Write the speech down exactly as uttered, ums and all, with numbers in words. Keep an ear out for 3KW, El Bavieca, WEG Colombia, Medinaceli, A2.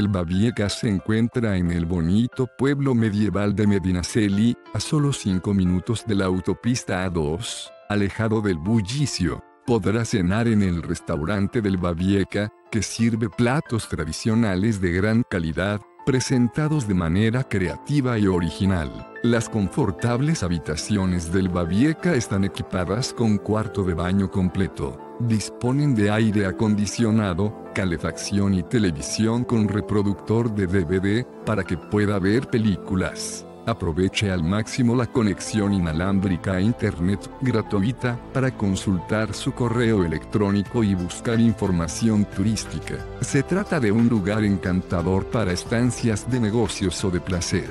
El Bavieca se encuentra en el bonito pueblo medieval de Medinaceli, a solo cinco minutos de la autopista A dos, alejado del bullicio. Podrá cenar en el restaurante del Bavieca, que sirve platos tradicionales de gran calidad, presentados de manera creativa y original. Las confortables habitaciones del Bavieca están equipadas con cuarto de baño completo. Disponen de aire acondicionado, calefacción y televisión con reproductor de D V D, para que pueda ver películas. Aproveche al máximo la conexión inalámbrica a Internet gratuita para consultar su correo electrónico y buscar información turística. Se trata de un lugar encantador para estancias de negocios o de placer.